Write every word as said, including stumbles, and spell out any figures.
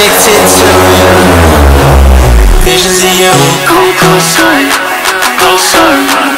addicted to visions of you. Go closer, closer.